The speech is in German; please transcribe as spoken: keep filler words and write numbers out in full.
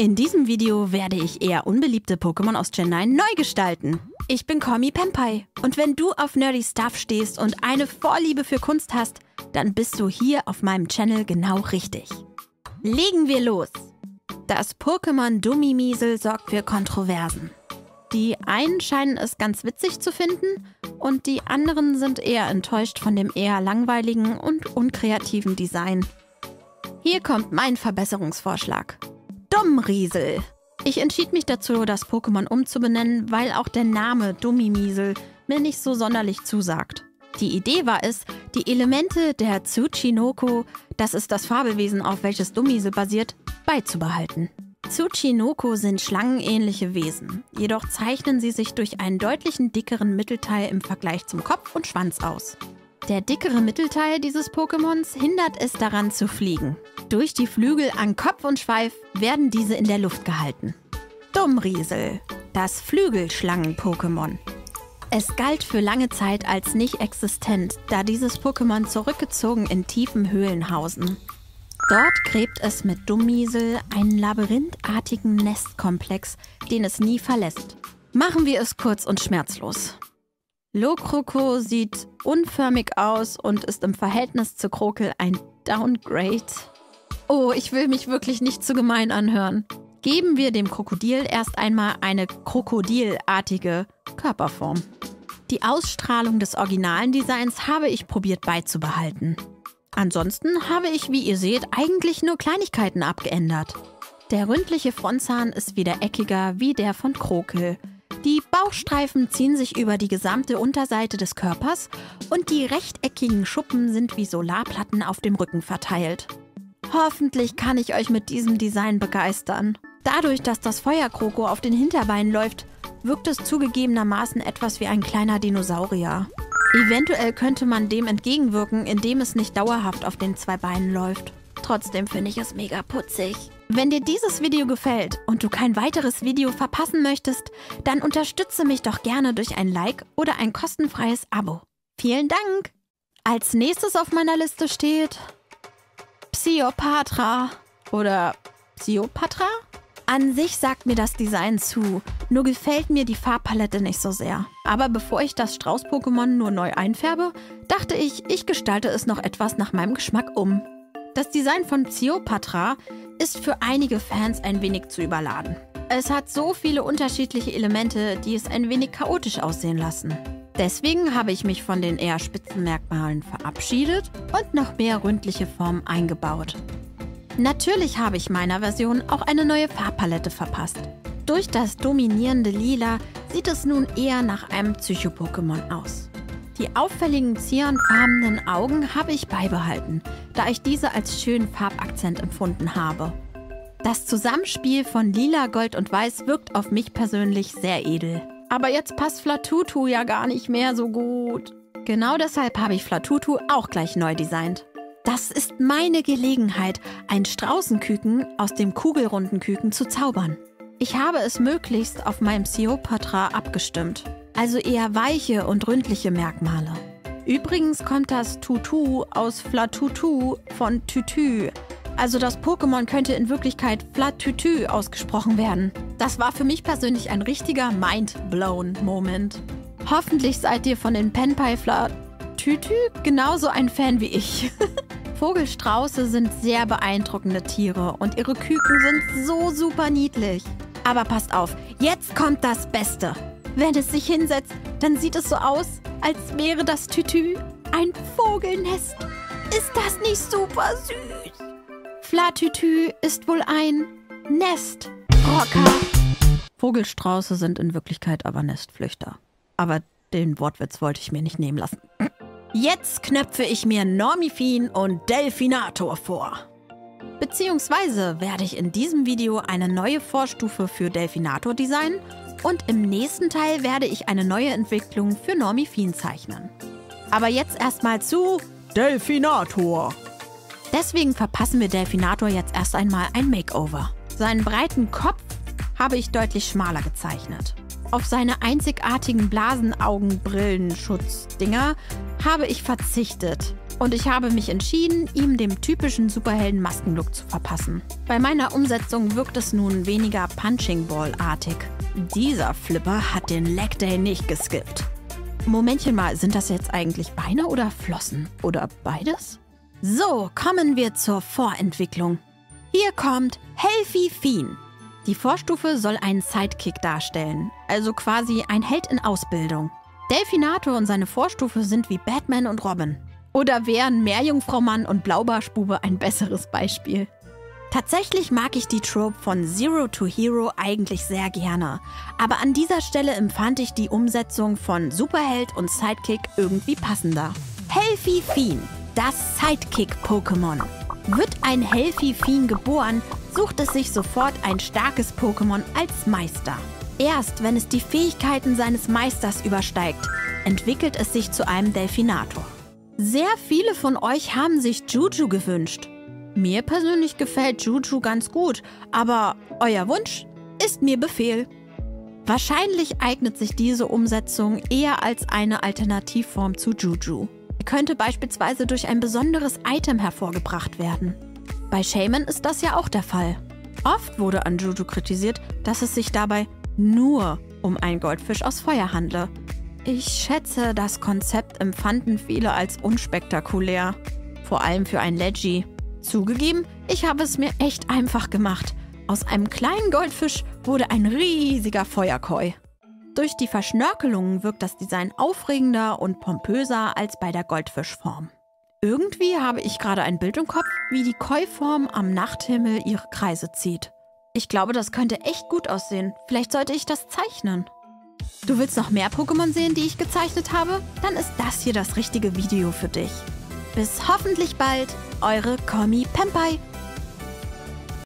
In diesem Video werde ich eher unbeliebte Pokémon aus Gen neun neu gestalten. Ich bin CallMePenpai und wenn du auf nerdy Stuff stehst und eine Vorliebe für Kunst hast, dann bist du hier auf meinem Channel genau richtig. Legen wir los! Das Pokémon Dummimisel sorgt für Kontroversen. Die einen scheinen es ganz witzig zu finden und die anderen sind eher enttäuscht von dem eher langweiligen und unkreativen Design. Hier kommt mein Verbesserungsvorschlag. Dummriesel. Ich entschied mich dazu, das Pokémon umzubenennen, weil auch der Name Dummimisel mir nicht so sonderlich zusagt. Die Idee war es, die Elemente der Tsuchinoko, das ist das Fabelwesen, auf welches Dummimisel basiert, beizubehalten. Tsuchinoko sind schlangenähnliche Wesen, jedoch zeichnen sie sich durch einen deutlichen dickeren Mittelteil im Vergleich zum Kopf und Schwanz aus. Der dickere Mittelteil dieses Pokémons hindert es daran zu fliegen. Durch die Flügel an Kopf und Schweif werden diese in der Luft gehalten. Dummriesel, das Flügelschlangen-Pokémon. Es galt für lange Zeit als nicht existent, da dieses Pokémon zurückgezogen in tiefen Höhlen hausen. Dort gräbt es mit Dummimisel einen labyrinthartigen Nestkomplex, den es nie verlässt. Machen wir es kurz und schmerzlos. Lokroko sieht unförmig aus und ist im Verhältnis zu Krokel ein Downgrade. Oh, ich will mich wirklich nicht zu gemein anhören. Geben wir dem Krokodil erst einmal eine krokodilartige Körperform. Die Ausstrahlung des originalen Designs habe ich probiert beizubehalten. Ansonsten habe ich, wie ihr seht, eigentlich nur Kleinigkeiten abgeändert. Der ründliche Frontzahn ist wieder eckiger wie der von Krokel. Die Bauchstreifen ziehen sich über die gesamte Unterseite des Körpers und die rechteckigen Schuppen sind wie Solarplatten auf dem Rücken verteilt. Hoffentlich kann ich euch mit diesem Design begeistern. Dadurch, dass das Feuerkroko auf den Hinterbeinen läuft, wirkt es zugegebenermaßen etwas wie ein kleiner Dinosaurier. Eventuell könnte man dem entgegenwirken, indem es nicht dauerhaft auf den zwei Beinen läuft. Trotzdem finde ich es mega putzig. Wenn dir dieses Video gefällt und du kein weiteres Video verpassen möchtest, dann unterstütze mich doch gerne durch ein Like oder ein kostenfreies Abo. Vielen Dank! Als nächstes auf meiner Liste steht Psiopatra oder Psiopatra? An sich sagt mir das Design zu, nur gefällt mir die Farbpalette nicht so sehr. Aber bevor ich das Strauß-Pokémon nur neu einfärbe, dachte ich, ich gestalte es noch etwas nach meinem Geschmack um. Das Design von Psiopatra ist für einige Fans ein wenig zu überladen. Es hat so viele unterschiedliche Elemente, die es ein wenig chaotisch aussehen lassen. Deswegen habe ich mich von den eher spitzen Merkmalen verabschiedet und noch mehr ründliche Formen eingebaut. Natürlich habe ich meiner Version auch eine neue Farbpalette verpasst. Durch das dominierende Lila sieht es nun eher nach einem Psycho-Pokémon aus. Die auffälligen zierenfarbenen Augen habe ich beibehalten, da ich diese als schönen Farbakzent empfunden habe. Das Zusammenspiel von Lila, Gold und Weiß wirkt auf mich persönlich sehr edel. Aber jetzt passt Flatutu ja gar nicht mehr so gut. Genau deshalb habe ich Flatutu auch gleich neu designt. Das ist meine Gelegenheit, ein Straußenküken aus dem kugelrunden Küken zu zaubern. Ich habe es möglichst auf meinem Psiopatra abgestimmt, also eher weiche und ründliche Merkmale. Übrigens kommt das Tutu aus Flatutu von Tütü. Also das Pokémon könnte in Wirklichkeit Flatutu ausgesprochen werden. Das war für mich persönlich ein richtiger Mind-Blown-Moment. Hoffentlich seid ihr von den Penpai Flatutu genauso ein Fan wie ich. Vogelstrauße sind sehr beeindruckende Tiere und ihre Küken sind so super niedlich. Aber passt auf, jetzt kommt das Beste. Wenn es sich hinsetzt, dann sieht es so aus, als wäre das Tütü ein Vogelnest. Ist das nicht super süß? Flatutu ist wohl ein Nestrocker. Vogelstrauße sind in Wirklichkeit aber Nestflüchter. Aber den Wortwitz wollte ich mir nicht nehmen lassen. Jetzt knöpfe ich mir Normifin und Delfinator vor. Beziehungsweise werde ich in diesem Video eine neue Vorstufe für Delfinator designen und im nächsten Teil werde ich eine neue Entwicklung für Normifin zeichnen. Aber jetzt erstmal zu Delfinator. Deswegen verpassen wir Delfinator jetzt erst einmal ein Makeover. Seinen breiten Kopf habe ich deutlich schmaler gezeichnet. Auf seine einzigartigen Blasenaugenbrillenschutz-Dinger habe ich verzichtet. Und ich habe mich entschieden, ihm dem typischen Superhelden-Maskenlook zu verpassen. Bei meiner Umsetzung wirkt es nun weniger Punching-Ball-artig. Dieser Flipper hat den Leg Day nicht geskippt. Momentchen mal, sind das jetzt eigentlich Beine oder Flossen? Oder beides? So, kommen wir zur Vorentwicklung. Hier kommt Helphi Feen. Die Vorstufe soll einen Sidekick darstellen, also quasi ein Held in Ausbildung. Delfinator und seine Vorstufe sind wie Batman und Robin. Oder wären Meerjungfraumann und Blaubarschbube ein besseres Beispiel? Tatsächlich mag ich die Trope von Zero to Hero eigentlich sehr gerne, aber an dieser Stelle empfand ich die Umsetzung von Superheld und Sidekick irgendwie passender. Helphi Feen, das Sidekick-Pokémon. Wird ein Helphi Feen geboren, sucht es sich sofort ein starkes Pokémon als Meister. Erst wenn es die Fähigkeiten seines Meisters übersteigt, entwickelt es sich zu einem Delfinator. Sehr viele von euch haben sich Juju gewünscht. Mir persönlich gefällt Juju ganz gut, aber euer Wunsch ist mir Befehl. Wahrscheinlich eignet sich diese Umsetzung eher als eine Alternativform zu Juju. Er könnte beispielsweise durch ein besonderes Item hervorgebracht werden. Bei Shaman ist das ja auch der Fall. Oft wurde an Juju kritisiert, dass es sich dabei nur um einen Goldfisch aus Feuer handle. Ich schätze, das Konzept empfanden viele als unspektakulär. Vor allem für ein Leggy. Zugegeben, ich habe es mir echt einfach gemacht. Aus einem kleinen Goldfisch wurde ein riesiger Feuerkoi. Durch die Verschnörkelungen wirkt das Design aufregender und pompöser als bei der Goldfischform. Irgendwie habe ich gerade ein Bild im Kopf, wie die Koi-Form am Nachthimmel ihre Kreise zieht. Ich glaube, das könnte echt gut aussehen. Vielleicht sollte ich das zeichnen. Du willst noch mehr Pokémon sehen, die ich gezeichnet habe? Dann ist das hier das richtige Video für dich. Bis hoffentlich bald, eure CallMePenpai.